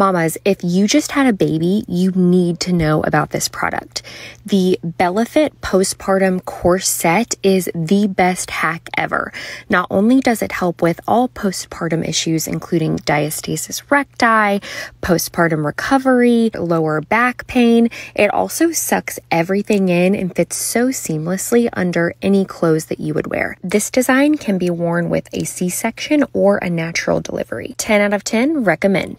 Mamas, if you just had a baby, you need to know about this product. The Bellefit postpartum corset is the best hack ever. Not only does it help with all postpartum issues, including diastasis recti, postpartum recovery, lower back pain, it also sucks everything in and fits so seamlessly under any clothes that you would wear. This design can be worn with a C-section or a natural delivery. 10 out of 10, recommend.